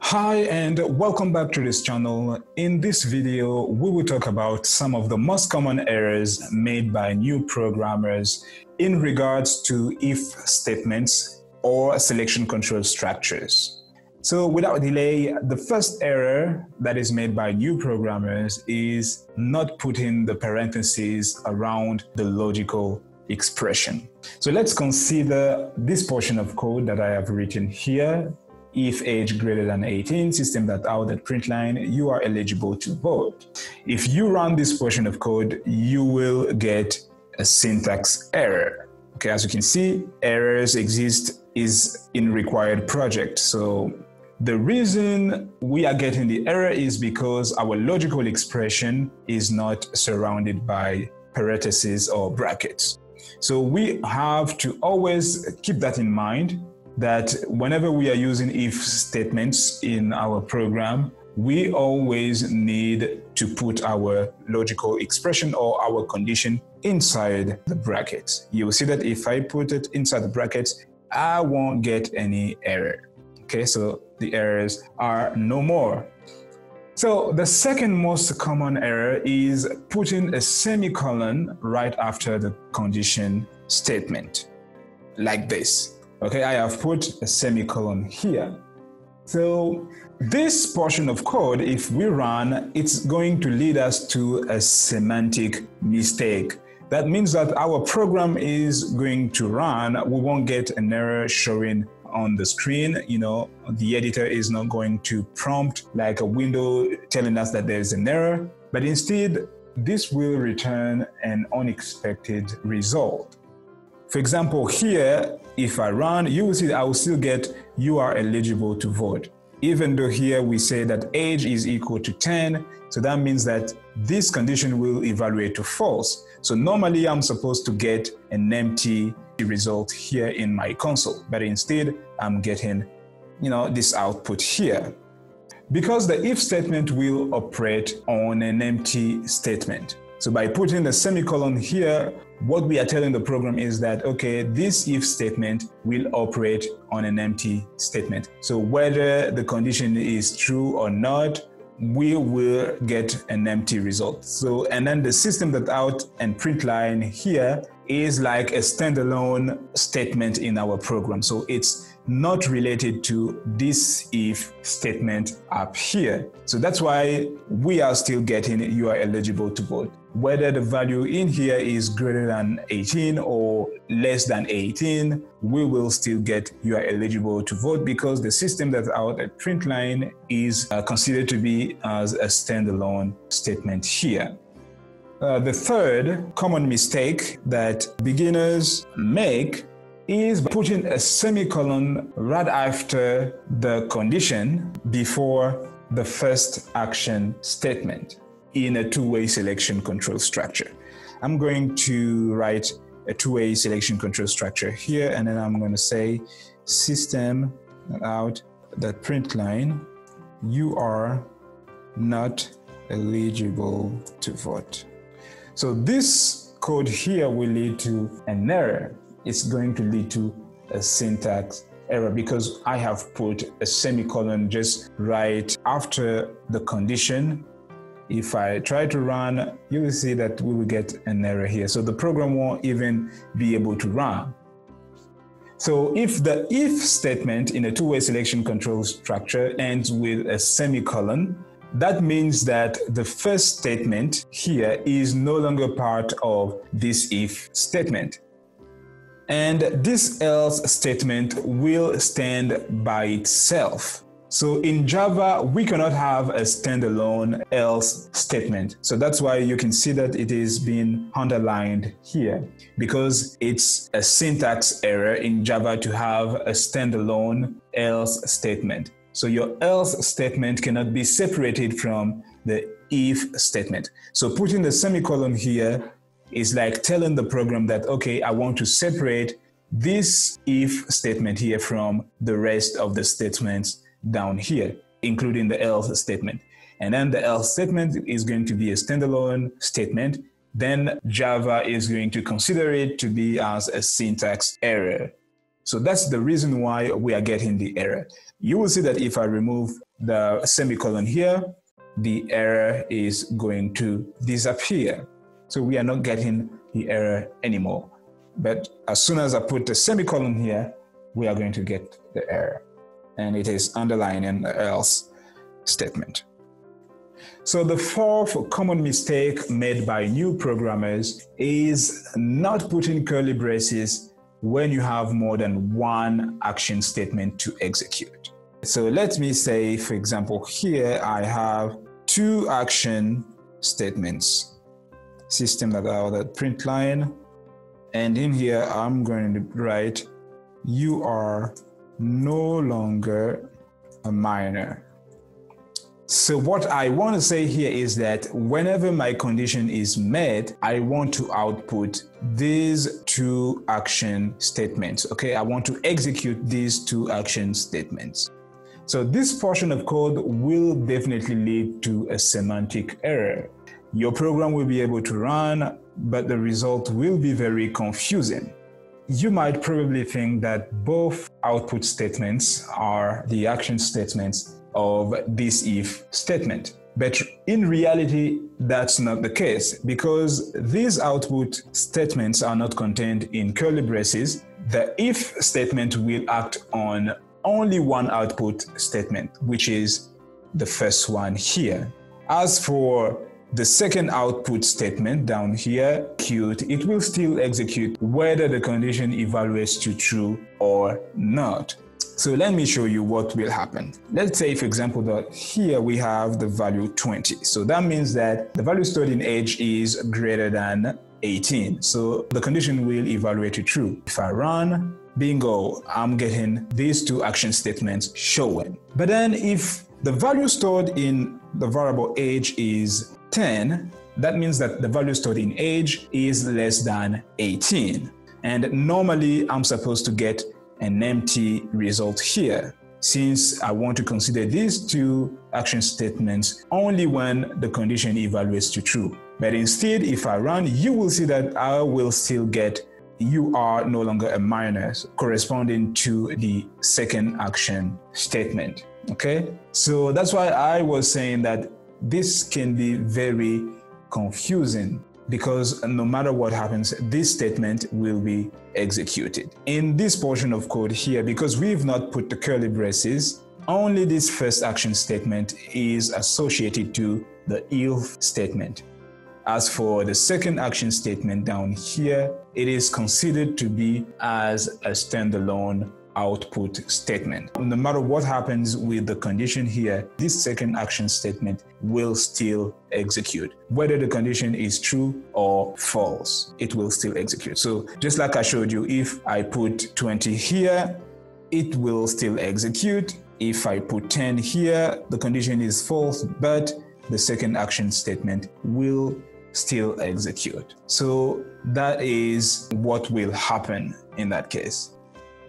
Hi and welcome back to this channel. In this video, we will talk about some of the most common errors made by new programmers in regards to if statements or selection control structures. So without delay, the first error that is made by new programmers is not putting the parentheses around the logical expression. So let's consider this portion of code that I have written here. If age greater than 18, System.out.println, you are eligible to vote. If you run this portion of code, you will get a syntax error. Okay, as you can see, errors exist is in required project. So the reason we are getting the error is because our logical expression is not surrounded by parentheses or brackets. So we have to always keep that in mind, that whenever we are using if statements in our program, we always need to put our logical expression or our condition inside the brackets. You will see that if I put it inside the brackets, I won't get any error. Okay, so the errors are no more. So the second most common error is putting a semicolon right after the condition statement, like this. Okay, I have put a semicolon here. So this portion of code, if we run, it's going to lead us to a semantic mistake. That means that our program is going to run. We won't get an error showing on the screen. You know, the editor is not going to prompt like a window telling us that there's an error, but instead, this will return an unexpected result. For example, here, if I run, you will see that I will still get you are eligible to vote. Even though here we say that age is equal to 10, so that means that this condition will evaluate to false. So normally I'm supposed to get an empty result here in my console, but instead I'm getting, you know, this output here. Because the if statement will operate on an empty statement. So by putting the semicolon here, what we are telling the program is that, okay, this if statement will operate on an empty statement. So whether the condition is true or not, we will get an empty result. So, and then the System.out.println here is like a standalone statement in our program. So it's not related to this if statement up here. So that's why we are still getting you are eligible to vote. Whether the value in here is greater than 18 or less than 18, we will still get you are eligible to vote because the System.out.println is considered to be as a standalone statement here. The third common mistake that beginners make is putting a semicolon right after the condition before the first action statement in a two-way selection control structure. I'm going to write a two-way selection control structure here, and then I'm going to say System.out.println, you are not eligible to vote. So this code here will lead to an error. It's going to lead to a syntax error because I have put a semicolon just right after the condition. If I try to run, you will see that we will get an error here. So the program won't even be able to run. So if the if statement in a two-way selection control structure ends with a semicolon, that means that the first statement here is no longer part of this if statement. And this else statement will stand by itself. So in Java, we cannot have a standalone else statement. So that's why you can see that it is being underlined here because it's a syntax error in Java to have a standalone else statement. So your else statement cannot be separated from the if statement. So putting the semicolon here is like telling the program that, okay, I want to separate this if statement here from the rest of the statements down here, including the else statement. And then the else statement is going to be a standalone statement. Then Java is going to consider it to be as a syntax error. So that's the reason why we are getting the error. You will see that if I remove the semicolon here, the error is going to disappear. So we are not getting the error anymore. But as soon as I put a semicolon here, we are going to get the error. And it is underlining the else statement. So the fourth common mistake made by new programmers is not putting curly braces when you have more than one action statement to execute. So let me say, for example, here I have two action statements, System.out.println, and in here I'm going to write, you are no longer a minor. So what I want to say here is that whenever my condition is met, I want to output these two action statements. Okay, I want to execute these two action statements. So this portion of code will definitely lead to a semantic error. Your program will be able to run, but the result will be very confusing. You might probably think that both output statements are the action statements of this if statement. But in reality, that's not the case, because these output statements are not contained in curly braces. The if statement will act on only one output statement, which is the first one here. As for the second output statement down here, cute, it will still execute whether the condition evaluates to true or not. So let me show you what will happen. Let's say, for example, that here we have the value 20. So that means that the value stored in age is greater than 18. So the condition will evaluate to true. If I run, bingo, I'm getting these two action statements showing. But then if the value stored in the variable age is 10, that means that the value stored in age is less than 18. And normally I'm supposed to get an empty result here, since I want to consider these two action statements only when the condition evaluates to true. But instead, if I run, you will see that I will still get you are no longer a minor, corresponding to the second action statement. Okay, so that's why I was saying that this can be very confusing, because no matter what happens, this statement will be executed. In this portion of code here, because we've not put the curly braces, only this first action statement is associated to the if statement. As for the second action statement down here, it is considered to be as a standalone output statement. No matter what happens with the condition here, this second action statement will still execute. Whether the condition is true or false, it will still execute. So just like I showed you, if I put 20 here, it will still execute. If I put 10 here, the condition is false, but the second action statement will still execute. So that is what will happen in that case.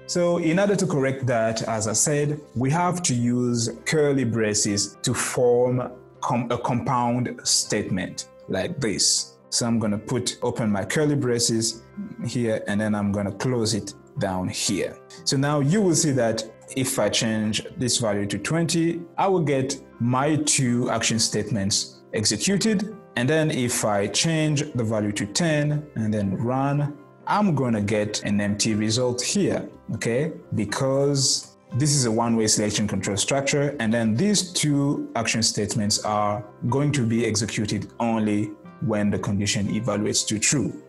So in order to correct that, as I said, we have to use curly braces to form a compound statement like this. So I'm going to put open my curly braces here, and then I'm going to close it down here. So now you will see that if I change this value to 20, I will get my two action statements executed. And then if I change the value to 10 and then run, I'm going to get an empty result here, okay? Because this is a one-way selection control structure, and then these two action statements are going to be executed only when the condition evaluates to true.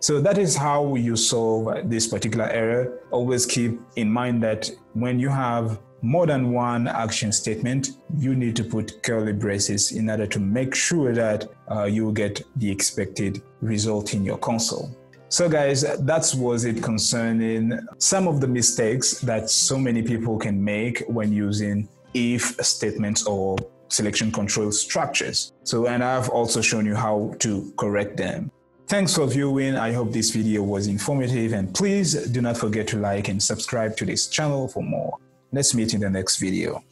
So that is how you solve this particular error. Always keep in mind that when you have more than one action statement, you need to put curly braces in order to make sure that you get the expected result in your console. So guys, that was it concerning some of the mistakes that so many people can make when using if statements or selection control structures. So, and I've also shown you how to correct them. Thanks for viewing. I hope this video was informative, and please do not forget to like and subscribe to this channel for more. Let's meet in the next video.